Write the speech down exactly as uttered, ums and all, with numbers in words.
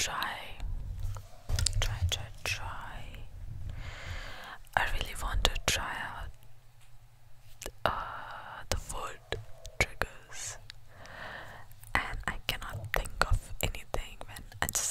try. Try, try, try. I really want to try out uh, the word triggers. And I cannot think of anything when I just